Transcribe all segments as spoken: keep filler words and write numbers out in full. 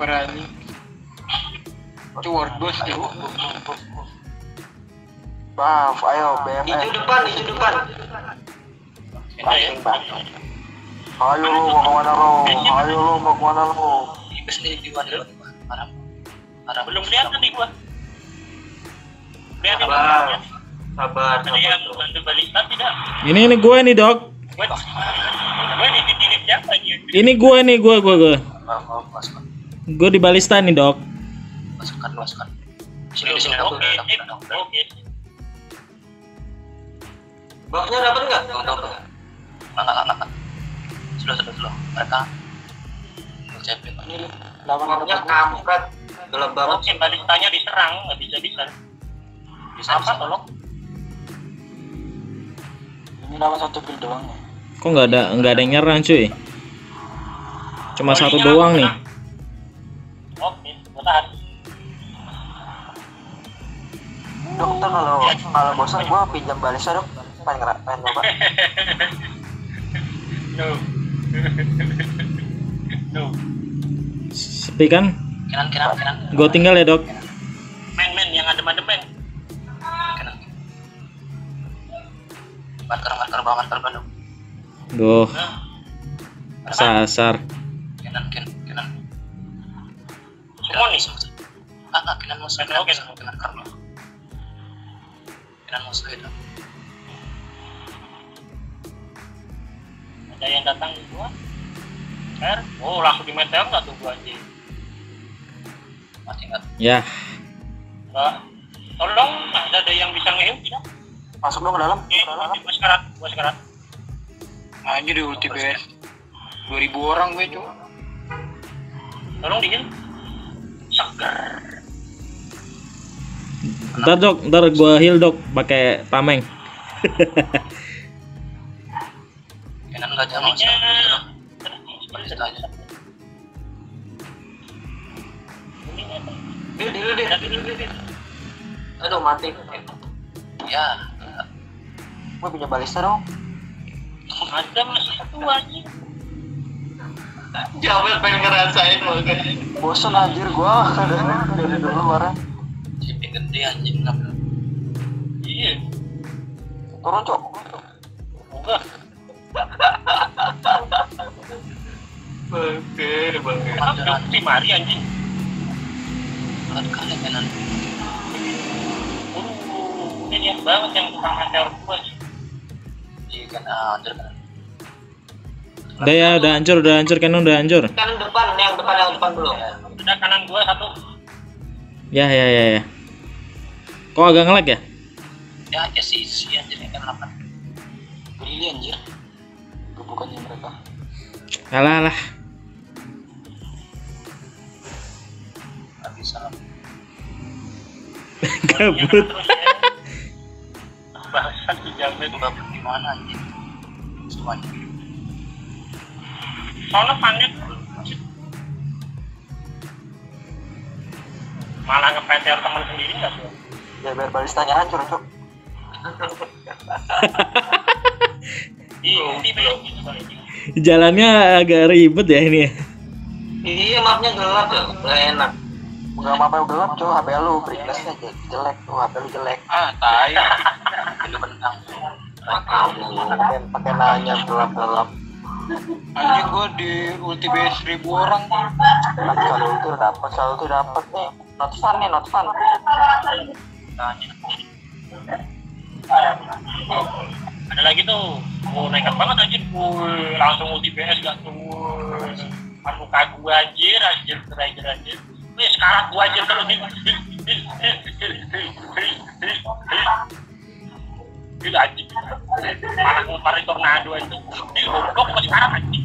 berani. Itu word bus tuh. Maaf, ayo B M S. Itu depan, itu depan. Pancing banget. Ayo lu mau kemana lu? Ayo lu mau kemana lu? Bus nih di mana lu? Parah. Parah. Belum kelihatan nih gua. Kelihatan banget. Sabar, sabar. Yang bantu balita tidak? Ini ini gue nih, Dok. Gue nih ditilip siapa nih? Ini gue nih, gue gue gue. Gue di balista nih, Dok. Masukkan, masukkan. Sini di sini, Dok. Oke. Baknya dapat enggak? Dapat. Enggak, enggak. Sudah, sudah, sudah. Mereka C P ini lawannya kampret. Gelap banget. Oke, balistanya diserang, enggak bisa bisa. Bisa apa, tolong? Ini lawan satu build doang. Kok nggak ada nggak ada yang nyerang, cuy? Cuma oh, satu doang nih. Oke, bentar. Dokter kalau kalau bosan gua pinjam balesa, Dok. Paling keren coba. Tuh. Tuh. Sepi kan? Kanan kanan kanan. Gua tinggal ya, Dok. Men-men yang adem-ademen. Marker, marker, marker, marker. Duh, sasar. Kenan, kenan, kenan. Semua nih, semua. Ah, ah, kenan musuh. Oke, semua kenan karma. Kenan musuh itu. Ada yang datang di gua. R, oh langsung di meteor nggak tuh gua aja. Masih nggak? Ya. Bah, tolong ada yang bisa ngeheal tidak? Masuk dong ke dalam. Oke, gue sekarat, gue sekarat. Anjir di ulti B S. dua ribu orang gue, cuy. Tolong dingin. Seger. Ntar, Dok, ntar gue heal, Dok, pakai tameng. Enak enggak jangan. Dil, dil, dil, dil. Aduh, mati. Ya. Gue punya balista dong. Ada masih satu anjir. Jawel pengen ngerasain lo kan. Bosan anjir gua dari dulu marah. Jadi gede anjir enggak. Iya. Turun cok. Enggak. Oke, bangke. Maaf, primari anjing. Enggak kalian kanan. Ini yang banget yang tukang hancur gua. Udah ya, udah hancur, udah hancur, kanan udah hancur. Kanan depan, yang depan, yang depan dulu. Udah kanan gua satu. Ya, ya, ya, ya. Kok agak ngelag ya? Ya, ya sih, sih anjir yang kanan delapan. Geli anjir. Gebukannya mereka. Alah, alah. Gak bisa. Kabut. Bahasa dijamin juga gimana anjir. Semuanya. Soalnya panik. Malah nge-P T R teman sendiri enggak sih? Ya biar balistanya hancur, Cuk. Jalannya agak ribet ya ini ya. Iya, mapnya gelap ya, enggak enak. Enggak apa-apa gelap, Cuk. H P lu refresh-nya jelek, tuh H P lu jelek. Ah, tai. Itu benang pakai pakai nanya gelap gelap anjing gue di ulti base seribu orang kan kalau itu dapat kalau itu dapat nih not fun nih not fun ada lagi tuh gue nekat banget anjing gue langsung ulti base gak tuh aku kagu anjir anjir anjir anjir wih sekarang gue anjir terus gila anjing parah ngumparin tornado aja ini goblok kok sekarang anjing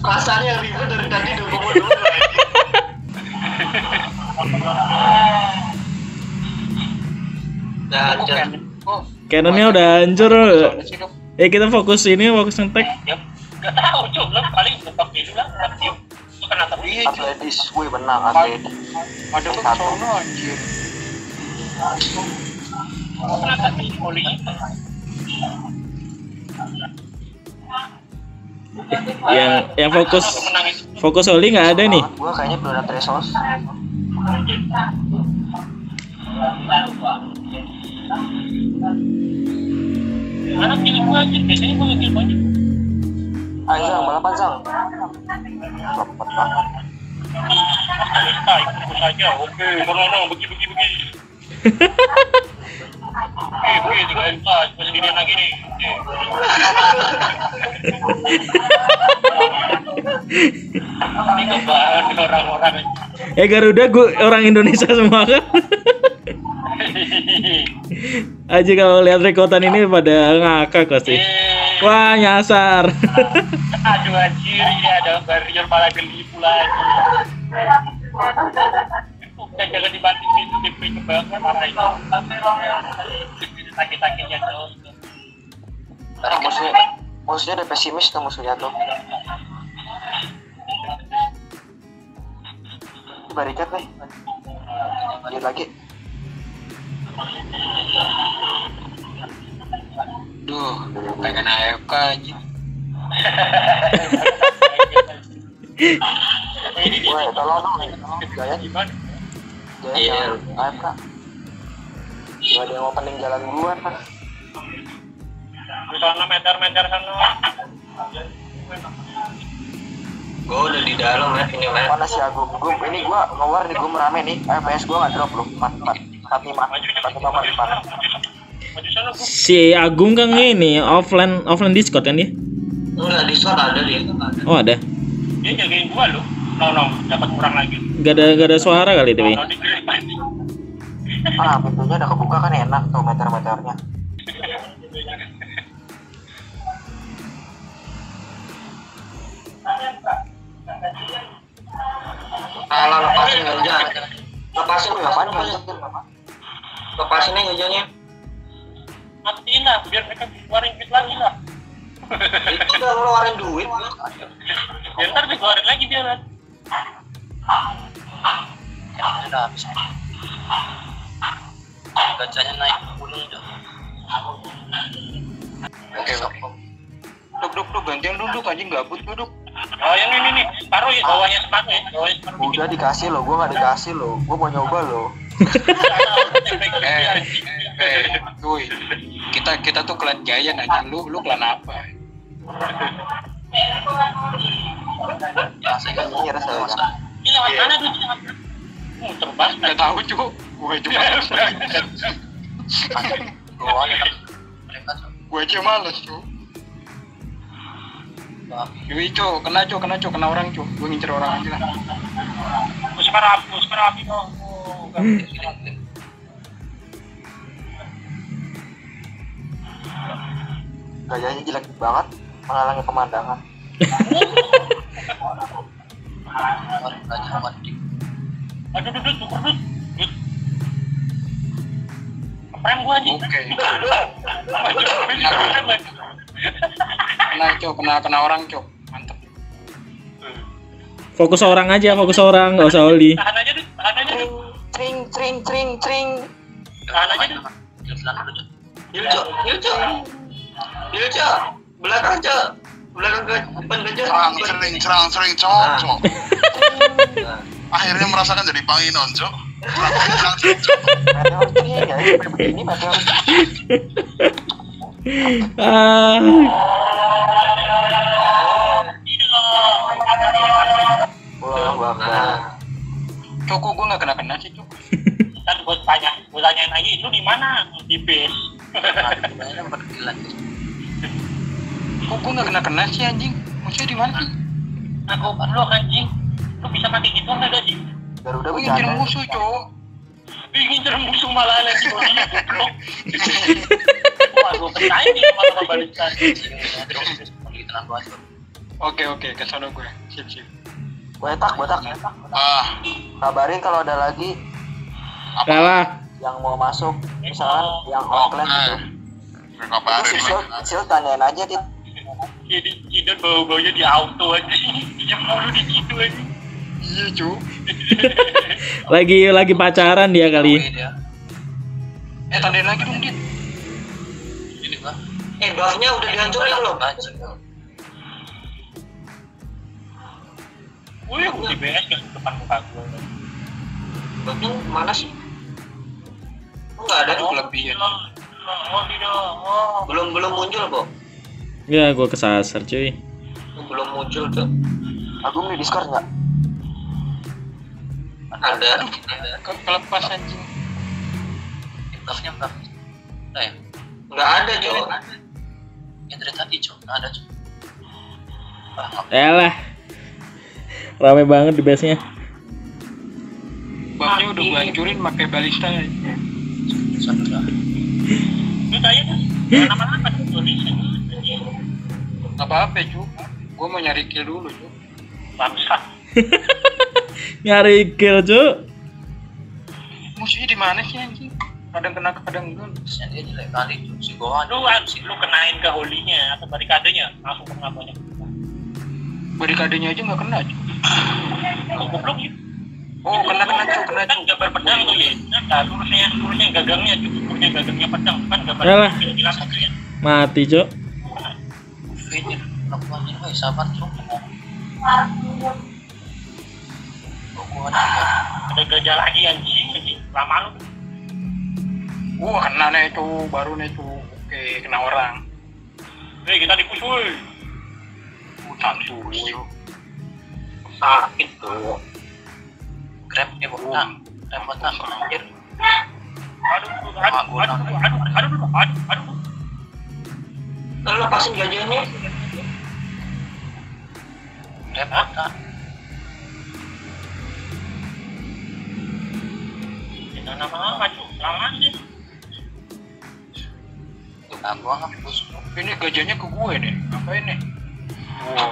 perasaannya ribu dari tadi dulu dulu anjing Canonnya udah hancur eh kita fokus ini fokus ngetek gak tau coba paling bentok dulu lah atletis gue menang atletis ada tuh sono anjir yang yang fokus fokus oli nggak ada nih. Gue kayaknya belum ada resource. Anak pilih gue aja, biasanya gue ngambil banyak. Anjang, balapan sang. Lepet banget. Kita ikut saja, oke. Nono, begi, begi, begi. Oke, oke, juga entah. Cuma sendirian lagi nih. Ini kebahan orang-orang. Eh Garuda, gue orang Indonesia semua kan? Aji kalau lihat rekotan ini pada ngakak pasti. Yeay. Wah nyasar. Aduh anjir, ini ada barrier malah geli pula. Udah jangan dibandingin D P kebangan marah itu. Sakit-sakitnya jauh. Nah, musuhnya, musuhnya ada pesimis tuh musuhnya tuh. Barikat nih. Lihat lagi. Duh, pengen A F K aja. Weh, tolong dong, Jaya gimana? Jaya A F K. Gak ada yang opening jalan gua, Mas. Di sana meter-meter sana. Gua udah di dalam ya, ini lah. Mana si Agung? Gum, ini gua keluar nih, gua merame nih. F P S gua nggak drop loh, empat empat. Si Agung kan ini offline offline Discord kan dia? Enggak, Discord ada dia. Oh ada. Dia jagain gua loh. No no, dapat kurang lagi. Gak ada gak ada suara kali itu. Ah pintunya udah kebuka kan enak tuh meter-meternya. Kalau lepasin hujan, lepasin ngapain hujan? Lepasin aja hujannya. Matiin lah, biar mereka keluarin duit lagi lah. Itu udah ngeluarin duit. Ya ntar dikeluarin lagi biar lah. Udah habis aja. Gacanya naik gunung udah. Oke oke. Duk duk duk, gantian duduk anjing gabut duduk. Oh yang ini nih, taruh ya bawahnya sepatu ya. Udah dikasih loh, gua gak dikasih loh. Gua mau nyoba loh. eh, eh, tuh, kita kita tuh klan Jaya aja, lu lu klan apa? Masih nggak ngira saya kan? Ini lewat mana tuh? Muter banget. Nggak tahu cukup, gue cuma. Gue aja males cuy. Cuy cuy, kena cuy, kena cuy, kena orang cuy. Gue ngincer orang aja lah. Gue sekarang, gue sekarang aku. Hmm. Gayanya jelek banget, menghalangi pemandangan. Aduh, duduk, duduk, duduk. Keprem gua aja. Oke. Kena cok, kena kena orang cok, mantep. Fokus orang aja, fokus orang, nggak usah oli. Tahan aja deh, tahan aja deh. Tring tring tring tring. Tahan aja deh. Yuk, yuk, yuk, yuk, belakang aja, belakang aja, depan aja. Serang, serang, serang, serang, cok, cok. Akhirnya merasakan jadi Panginon, cok. Ah. Pulang banget. Coko gue nggak kena-kena sih Coko. Ntar gue tanya, gue tanyain lagi, lu di mana? Di base. Kok gue nggak kena-kena sih anjing? Maksudnya di mana sih? Aku lu anjing, lu bisa mati gitu nggak ada sih? Garuda gue ngincer musuh Cok. Gue ngincer musuh malah lagi bodinya goblok. Wah gue percaya nih malah kembali tadi. Oke oke, kesana gue, sip sip. Botak, botak. Ah. Kabarin kalau ada lagi. Apa? Yang mau masuk, misalkan oh, yang offline oh, gitu. Kabarin. Sil, sil tanyain aja dit. Jadi Kidan bau-baunya di auto aja. Jam baru di situ aja. Iya, cu. lagi lagi pacaran dia kali. Eh, tanyain lagi dong, Dit. Ini, Pak. Eh, buff-nya udah dihancurin loh, Pak. Gue yang udah beres ke depan muka gue. Betul mana sih? Enggak ada tuh lebihnya. Belum belum muncul, Bob. Ya, gue kesasar, cuy. Belum muncul tuh. Agung di Discord enggak? Ada, ada. Kelepas anjing. Tiketnya enggak. Enggak ya? Enggak ada, cuy. Ya dari tadi, cuy. Enggak ada, cuy. Ya lah. Rame banget di base-nya. Bangnya udah bancurin pakai balista ya. Sudah. Lu tanya kan? Nama-nama tuh tulisan. Enggak apa-apa, cuy. Gua mau nyari kill dulu, cuy. Bangsat. Nyari kill, cuy. Musuhnya di mana sih anjing? Kadang kena kadang enggak. Dia jelek kali tuh si gua. Lu si lu kenain ke holinya atau barikadenya? Langsung ke ngapainnya? Barikadenya aja nggak kena, cuy. Goblok ya. Oh, kena kena cuy, kena cuy. Gambar pedang tuh ya. Nah, lurusnya, lurusnya gagangnya cuy, lurusnya gagangnya pedang kan gambar. Yalah. Mati, cuy. Ini lakukan ini, woi, sabar, cuy. Ada gajah lagi anjing, anjing. Lama lu. Wah, kena nih itu, baru nih tuh. Oke, kena orang. Hei, kita dikusul. Tanggul, sakit tuh. Grab dia botang, grab botang anjir. Aduh, aduh, aduh, aduh, aduh, aduh, aduh. Lalu lepasin gajahnya. Grab botang. Jangan apa-apa tuh, lawan sih. Nah, gua nggak bisa. Ini gajahnya ke gue nih, ngapain nih? Wow,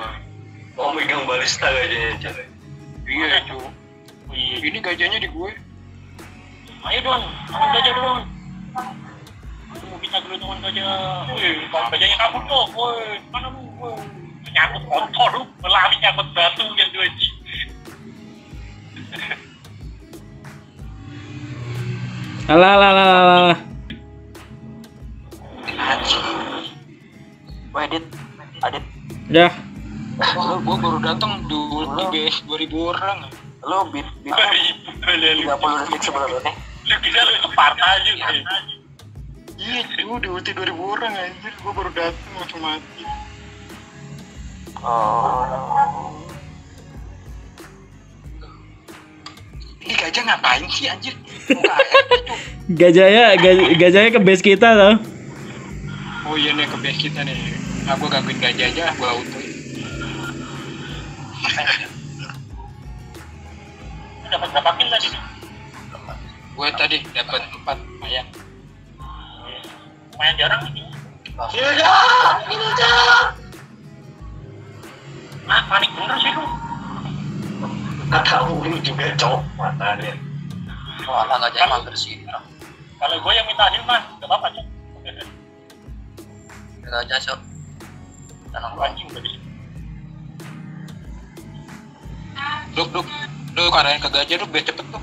oh megang balista gajahnya coy. Iya itu. Ini gajahnya di gue. Ayo dong, teman gajah dong. Mau kita dulu teman gajah. Wih, gajahnya kabur tuh. Woi, mana lu? Nyangkut kotor lu, lari nyangkut batu gitu aja. Alah, alah, alah, alah. Edit, edit. Udah. Wah, gua baru datang di B S dua ribu orang. Lo bit bit tiga puluh detik sebelum ini. Lu bisa lu keparta aja. Iya, lu di U T dua ribu orang anjir, gua baru datang langsung mati. Oh. Ini gajah ngapain sih anjir? Muka itu. Gajahnya gajahnya ke base kita loh. Oh iya nih ke base kita nih. Nah, gue gangguin gajah aja, gue autoin. Lu dapet berapa kill tadi? Gue tadi dapet empat, lumayan. Lumayan jarang ini. Gila, gila, gila. Ah, panik bener sih lu. Gak tau lu juga cowok matanya. Soalnya gajahnya mampir sini. Kalau gue yang minta heal mah, gak apa-apa ya. Gak aja cok. Tanam anjing udah bisa. Duk, duk, duk, arahin ke gajah, duk, biar cepet, duk.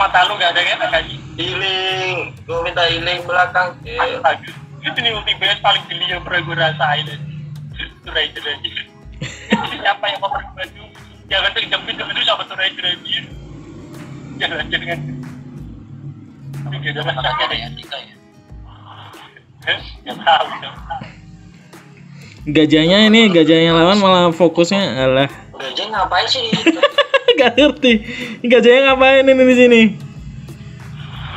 Mata lu gak ada ngetek lagi. Healing, gue minta healing belakang. Astaga, itu nih ulti B S paling geli yang pernah gue rasain. Ranger aja. Siapa yang mau berbaju? Jangan terjepit, tapi itu sama Ranger aja. Jangan aja dengan tapi gak ada masalah, gak ada yang kita ya. Heh, gak tau, gak tau. Gajahnya ini, gajahnya lawan malah fokusnya, alah. Gajah ngapain sih? Gak ngerti. Gajahnya ngapain ini di sini?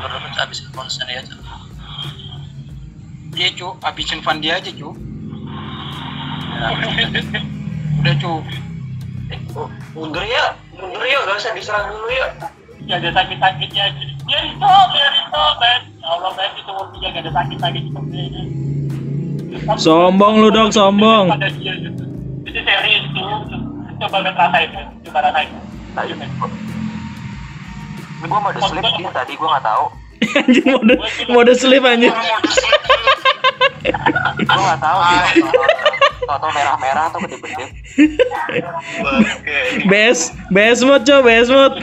Menurut abisin konser ya, Cuk. Iya, Cuk. Abisin fan dia aja, Cuk. Udah, Cuk. Mundur ya, mundur ya. Gak usah diserang dulu ya. Gak ada sakit-sakitnya aja. Ya, itu, ya, itu, Ben. Allah, Ben, itu mungkin gak ada sakit-sakit seperti ini. Sombong lu dong, sombong. Itu serius tuh. Coba ngerasain, coba ngerasain. Tadi gua mode sleep dia tadi gua enggak tahu. Anjing mode mode sleep anjing. Gua enggak tahu. Toto merah-merah tuh kedip-kedip. Best, best mode coy, best mode.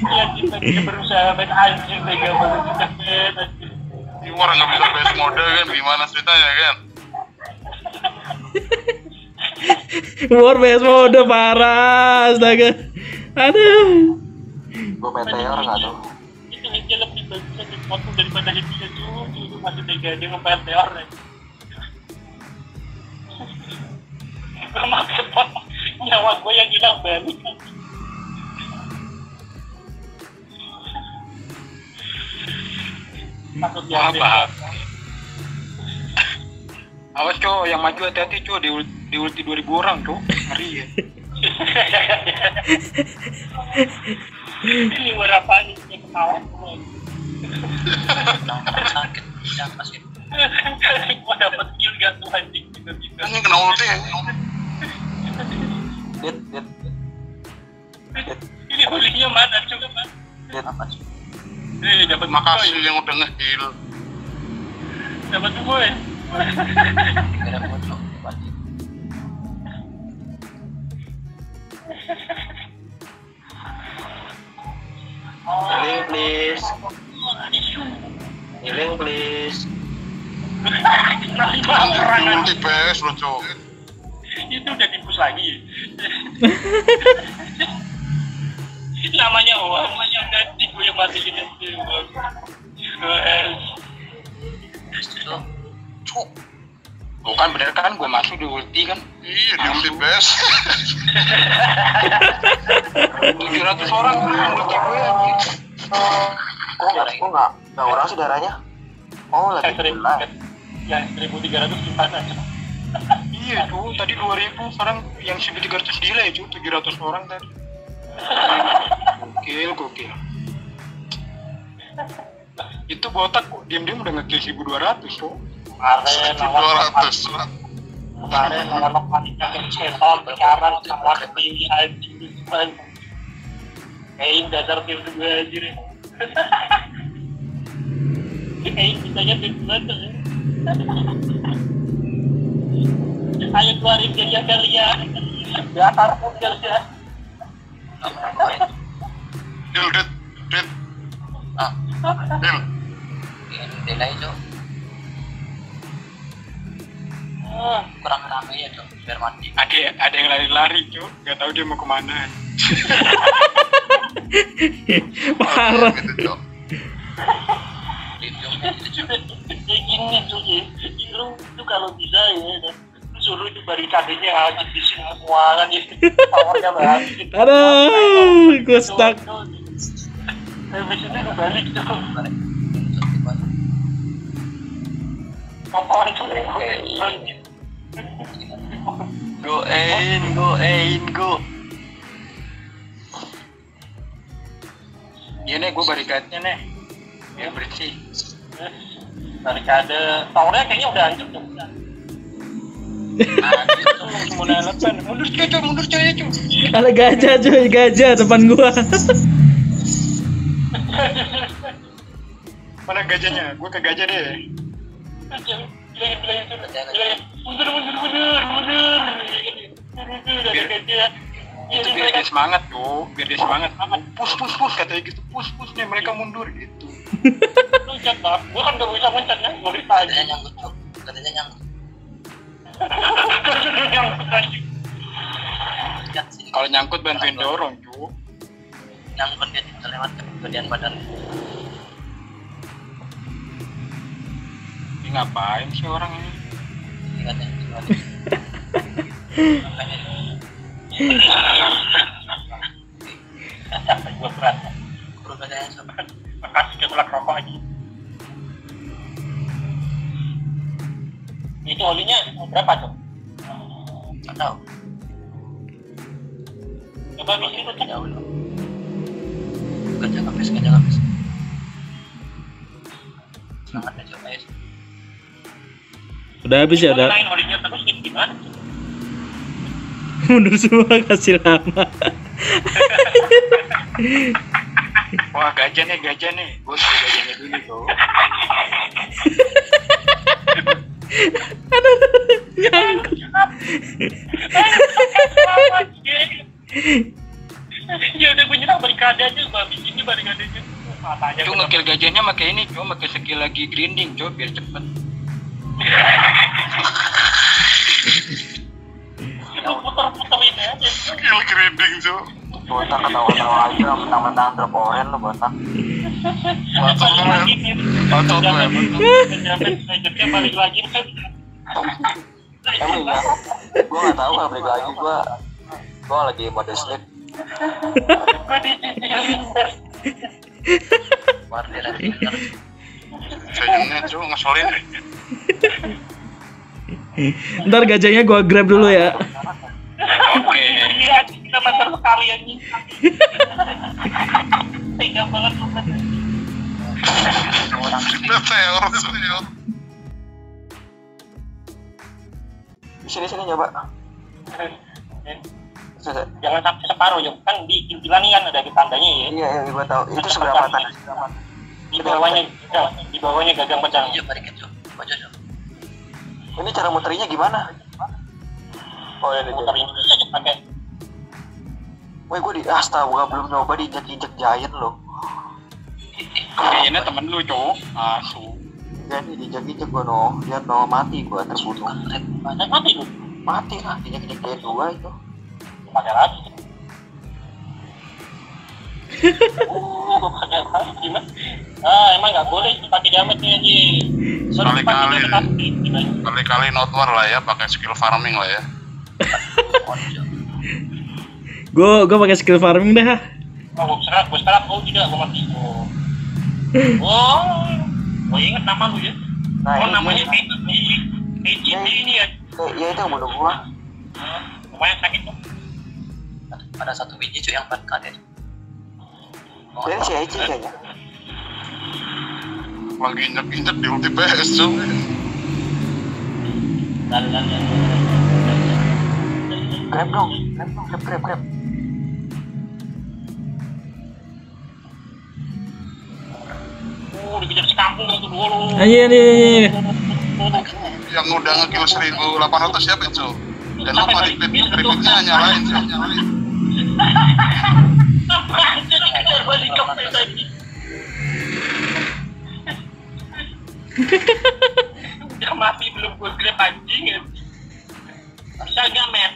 Iya, kita berusaha bet anjing tiga mode kita. Orang nggak bisa base mode kan, gimana ceritanya kan? War base mode parah, astaga. Aduh. Gua meteor enggak tuh. Itu aja lebih bagus dipotong daripada hidupnya tuh, itu masih tega dia ngemeteor deh. Sama sepotong nyawa gua yang hilang balik. Masuk dia. Awas cowo, yang maju hati-hati cowo, di, di ulti dua ribu orang cowo, ngeri ya. Ini war apaan ini, ketawa cowo. Jangan sakit, jangan sakit. Gua dapet kill gak tuh anjing, tiba-tiba. Ini kena ulti ya. Dead, dead. Ini ultinya mana cowo, man? Dead apa sih? Ini dapet makasih yang udah nge-heal. Dapet tuh gue ya? Gara-gara bodoh, wajib. Healing please. Healing please. Nanti P S lo cok. Itu udah dipus lagi. Namanya uang, namanya udah digoyang mati gini. P S. P S. Cuk. Bukan bener kan gue masuk di ulti kan? Iya, di ulti bes. tujuh ratus orang kan ulti gue anjing. Kok enggak kok enggak? Enggak orang saudaranya. Oh, lagi live. Ya, seribu tiga ratus gimana? Iya, tuh tadi dua ribu, sekarang yang seribu tiga ratus gila ya, cuy, tujuh ratus orang tadi. Gokil, gokil. Itu botak kok, diam-diam udah nge-kill seribu dua ratus tuh. Kemarin lawan paniknya kecil, lawan pencaran, lawan ini anjing Kain dasar tim dua anjir. Kain bisanya tim dua tuh. Ayo keluarin jadinya kalian. Dasar pun kalian. Dil, dit, dit. Ah, dil. Dil aja tuh. Kurang rame ya tuh, biar mati. Ada, ada yang lari-lari cuy, nggak tahu dia mau kemana. Parah. Begini cuy, lu tuh kalau bisa ya, suruh itu barikadenya habisin semua kan ya, powernya berhasil. Aduh, gue stuck. Habis itu kebalik tuh. Apa itu? Go in, go in, go. Iya nih, gue barikadnya nih. Biar bersih. Barikade, towernya kayaknya udah hancur tuh. Nah, gitu cuma nelapan. Mundur cuy, mundur cuy, cuy. Ada gajah cuy, gajah depan gua. Mana gajahnya? Gue ke gajah deh. Bilang-bilang itu, bilang mundur-mundur-mundur-mundur. Itu biar dia semangat tuh, biar dia semangat. Push-push-push, katanya gitu, push-push nih, mereka mundur gitu. Lu cat bang, gua kan udah bisa loncat ya, gua bisa aja. Katanya nyangkut tuh, katanya nyangkut. Katanya nyangkut aja. Kalau nyangkut bantuin dorong tuh. Nyangkut dia terlewat kegedean badan. Ngapain sih orang ini? Ingatnya gue berat. Makasih dia mulai rokok lagi. Itu olinya berapa tuh? Nggak tahu. Coba bikin itu jauh loh. Gajah kapis, gajah kapis. Semangat aja coba ya. Udah habis ya, udah. Mundur semua kasih lama. Wah, gajah nih, gajah nih. Gue tuh gajahnya dulu tuh. Aduh, nyangkut. Ya udah gue nyerang barikade aja, babi ini barikade aja. Itu nge-kill gajahnya pake ini, coba pake skill lagi grinding, coba biar cepet. Itu keriping cuk. Botak ketawa-ketawa aja, mentang-mentang terpoin lu botak. Botak lu ya. Botak lu ya. Penyampe-penyampe balik lagi kan. Emang ya? Gua gak tau balik lagi, gua gua lagi mode sleep. Gua di sini. Sayangnya cuk, ngeselin. Ntar gajahnya gua grab dulu ya. Oke. Kita meter sekali ini. Tega banget lu. Sini sini coba. Jangan sampai separuh, kan di kintilan kan ada tandanya ya. Iya, iya gua tahu. Itu seberapa tanah? Di bawahnya, di bawahnya gagang pecah. Iya, balik itu. Ini cara muterinya gimana? Oh ya, muterin aja pakai. Woi, gue di Asta, gue belum nyoba diinjek-injek giant loh. Giantnya temen lu, cowok. Asu. Ya nih diinjek-injek gue no, dia no mati gue terbunuh. Mati lu? Mati lah, diinjek-injek giant dua itu. Pakai lagi. Oh, gue pakai lagi gimana? Ah, emang nggak boleh pakai damage nih aja. Soalnya kali kali-kali notwar lah ya, pakai skill farming lah ya. Gue gue pakai skill farming dah. Oh, gue serap, gue serap, oh tidak, gue mati. Oh, oh, gue inget nama lu ya. Nah, oh, namanya P G P ini ya. Iya itu bodoh gue. Lumayan sakit tuh. Ada satu biji cuy yang empat K deh. Kalian si Eci kayaknya. Lagi injek-injek di ulti P S cok. Grab dong, grab dong, grab, grab, grab. Oh, dikejar sekampung itu dua lu. Iya, iya, iya. Yang udah nge-kill seribu delapan ratus siapa cok? Dan lupa repeat-repeatnya nyalain cok. Apaan cok dikejar balik ke P S tadi. Udah mati belum gue grab anjing ya. Bisa gak met?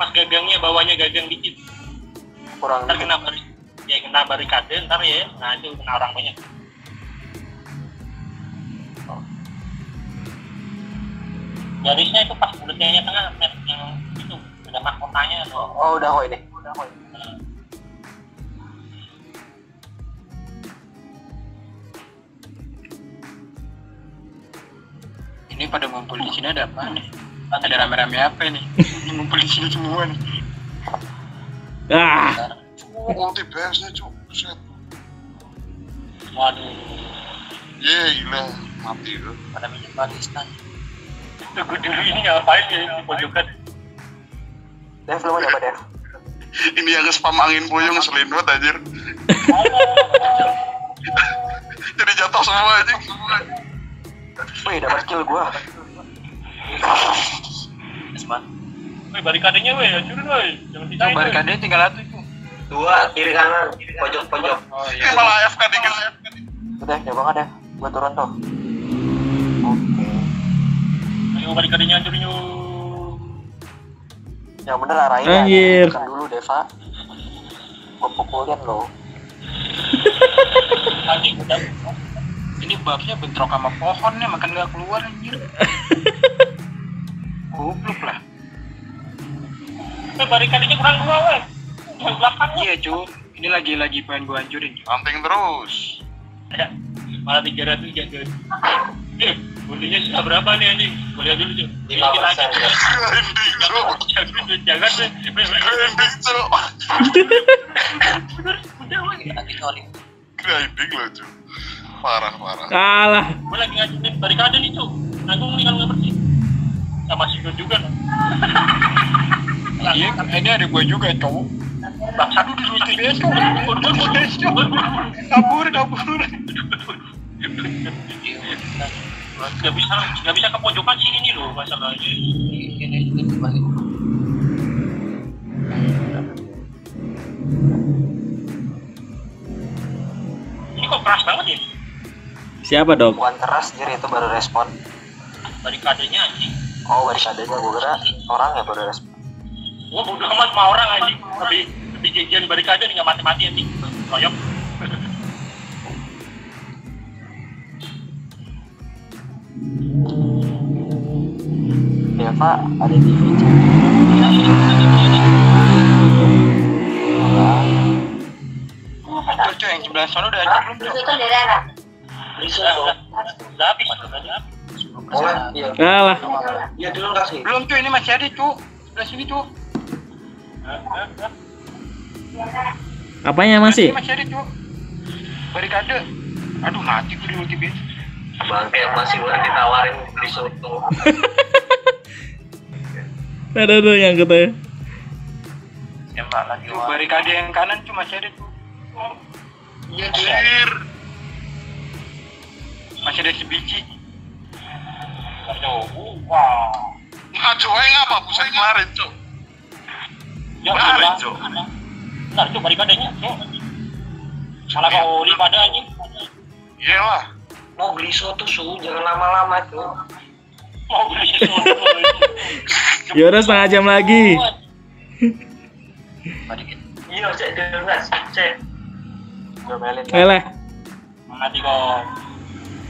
Pas gagangnya bawahnya gagang dikit. Kurang ntar kena bari, ya kena barikade ntar ya. Nah itu kena orang banyak. Oh. Garisnya itu pas bulutnya tengah met yang itu udah mahkotanya. Oh udah hoi deh. Udah hoi. Hmm. Ini pada ngumpul di sini ada apa nih? Ada rame-rame apa nih? Ini ngumpul di sini semua nih. Ah. Cuk, ulti B S-nya cuk. Set. Waduh. Ye, gila. Mati lu. Pada minjem baristan. Tunggu dulu ini ngapain ya di pojokan? Dev, lu mau coba Dev? Ini yang nge-spam angin puyung ngeselin banget anjir. Jadi jatuh semua anjing. Wih, dapat kill gua. Esman. Wih, barikadenya wih, hancurin wih. Jangan disain. Barikadenya tinggal satu itu. Dua, kiri kanan, pojok-pojok. Oh, iya. Malah A F K dikit. Udah, ya banget ya. Gua turun tuh. Oke. Ayo barikadenya hancurin yuk. Yang bener arahin. Anjir. Kan dulu Deva. Gua pukulin loh. Anjing udah. Ini bugnya bentrok sama pohonnya, makan gak keluar anjir. Goblok lah. Tapi barikadenya kurang dua weh. Yang belakangnya. Iya cu, ini lagi-lagi pengen gua hancurin. Samping terus. Malah tiga ratus jaga. Eh, bundinya sudah berapa nih anjing? Gua lihat dulu cu. lima persen. Ending cu. Jangan deh. Ending cu. Udah weh. Grinding loh cu. Parah, parah. Kalah. Gue lagi ngajuin barikade nih, Cuk. Nanggung nih kalau nggak bersih. Sama si gue juga, dong. Iya, ini ada gue juga, Cuk. Bangsat lu diluti dia, Cuk. Kabur, kabur. Gak bisa, gak bisa ke pojokan sini nih, loh. Masalahnya. Ini, ini, ini. Ini kok keras banget ya? Siapa dok? Bukan keras jir, itu baru respon. Barikadenya anjing. Oh barikadenya gue kira orang ya baru respon. Gua bodo amat sama orang anjing, tapi tapi janjian barikade nih enggak mati-mati anjing. Koyok. Ya Pak, ada di sini. Ya, ini ada di sini. Coba coy yang sebelah sana udah ada belum? Itu kan daerah apa? Bisa dong. Tapi masih ada. Boleh. Alah. Ya dulu kasih. Belum cuy, ini masih ada cuy. Sebelah sini cuy. Apanya masih? Masih ada cuy. Barikade. Aduh mati tuh di multibase. Bang kayak masih boleh ditawarin di soto. Ada tuh yang katanya. Yang lagi barikade yang kanan cuma masih ada tuh. Iya anjir. Masih ada sebiji. Aduh, wah. Ngaco aja ngapa pusat kemarin, Cok? Ya, kemarin, Cok. Bentar, Cok, barikadanya, Cok. Malah kau lipada anjing. Iyalah. Mau beli soto, Su, jangan lama-lama, Cok. Mau beli soto. Yaudah, setengah jam lagi. Iya, Cek, dengar, Cek. Udah melin. Meleh. Mati kok.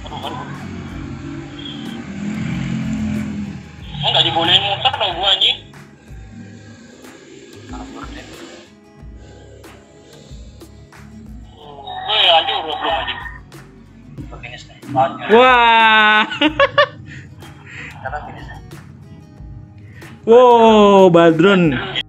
Aduh, aduh. Enggak dibolehin muter loh gua anjing. Kabur deh. Woi, aduh gua belum anjing. Begini sekarang. Wah. Karena begini. Wow, Badrun.